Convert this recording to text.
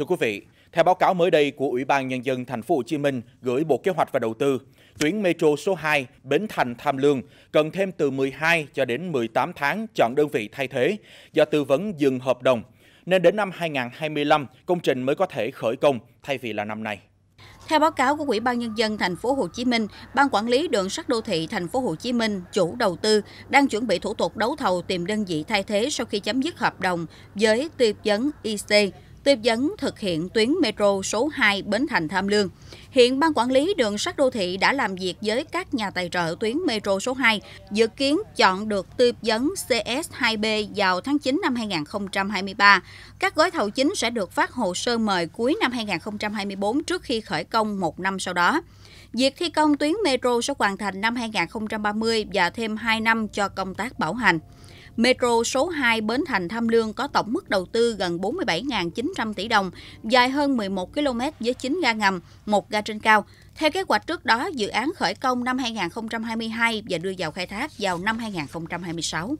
Thưa quý vị, theo báo cáo mới đây của Ủy ban Nhân dân Thành phố Hồ Chí Minh gửi Bộ Kế hoạch và Đầu tư, tuyến metro số 2 Bến Thành Tham Lương cần thêm từ 12 cho đến 18 tháng chọn đơn vị thay thế do tư vấn dừng hợp đồng, nên đến năm 2025 công trình mới có thể khởi công thay vì là năm nay. Theo báo cáo của Ủy ban Nhân dân Thành phố Hồ Chí Minh, Ban quản lý đường sắt đô thị Thành phố Hồ Chí Minh, chủ đầu tư đang chuẩn bị thủ tục đấu thầu tìm đơn vị thay thế sau khi chấm dứt hợp đồng với tư vấn IC, tư vấn thực hiện tuyến metro số 2 Bến Thành Tham Lương. Hiện Ban quản lý đường sắt đô thị đã làm việc với các nhà tài trợ tuyến metro số 2, dự kiến chọn được tư vấn CS2B vào tháng 9 năm 2023. Các gói thầu chính sẽ được phát hồ sơ mời cuối năm 2024 trước khi khởi công một năm sau đó. Việc thi công tuyến metro sẽ hoàn thành năm 2030 và thêm 2 năm cho công tác bảo hành. Metro số 2 Bến Thành Tham Lương có tổng mức đầu tư gần 47.900 tỷ đồng, dài hơn 11 km với 9 ga ngầm, 1 ga trên cao. Theo kế hoạch trước đó, dự án khởi công năm 2022 và đưa vào khai thác vào năm 2026.